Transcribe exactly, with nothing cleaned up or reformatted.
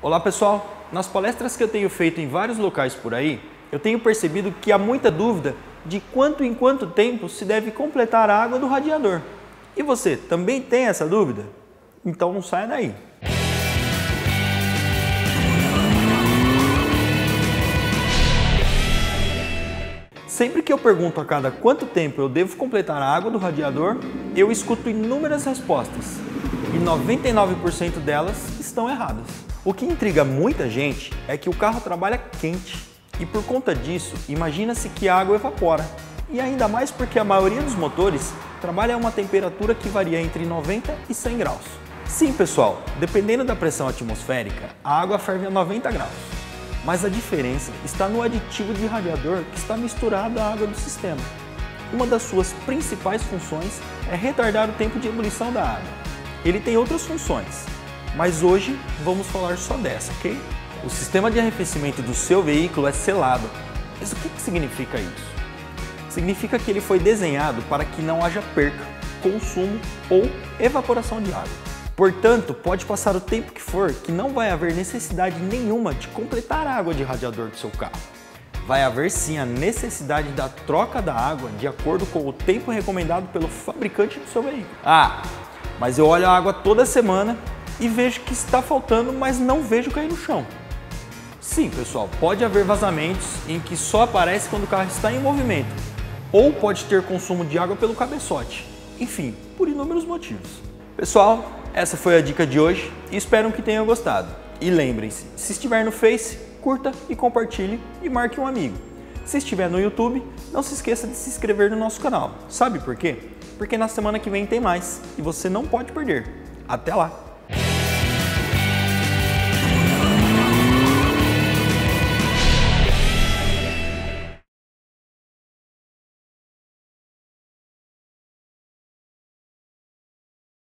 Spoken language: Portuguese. Olá pessoal, nas palestras que eu tenho feito em vários locais por aí, eu tenho percebido que há muita dúvida de quanto em quanto tempo se deve completar a água do radiador. E você, também tem essa dúvida? Então não saia daí! Sempre que eu pergunto a cada quanto tempo eu devo completar a água do radiador, eu escuto inúmeras respostas e noventa e nove por cento delas estão erradas. O que intriga muita gente é que o carro trabalha quente e por conta disso imagina-se que a água evapora, e ainda mais porque a maioria dos motores trabalha a uma temperatura que varia entre noventa e cem graus. Sim pessoal, dependendo da pressão atmosférica, a água ferve a noventa graus. Mas a diferença está no aditivo de radiador que está misturado à água do sistema. Uma das suas principais funções é retardar o tempo de ebulição da água. Ele tem outras funções, mas hoje vamos falar só dessa, ok? O sistema de arrefecimento do seu veículo é selado. Mas o que significa isso? Significa que ele foi desenhado para que não haja perca, consumo ou evaporação de água. Portanto, pode passar o tempo que for que não vai haver necessidade nenhuma de completar a água de radiador do seu carro. Vai haver sim a necessidade da troca da água de acordo com o tempo recomendado pelo fabricante do seu veículo. Ah, mas eu olho a água toda semana e vejo que está faltando, mas não vejo cair no chão. Sim, pessoal, pode haver vazamentos em que só aparece quando o carro está em movimento, ou pode ter consumo de água pelo cabeçote, enfim, por inúmeros motivos. Pessoal, essa foi a dica de hoje e espero que tenham gostado. E lembrem-se, se estiver no Face, curta e compartilhe e marque um amigo. Se estiver no YouTube, não se esqueça de se inscrever no nosso canal. Sabe por quê? Porque na semana que vem tem mais e você não pode perder. Até lá!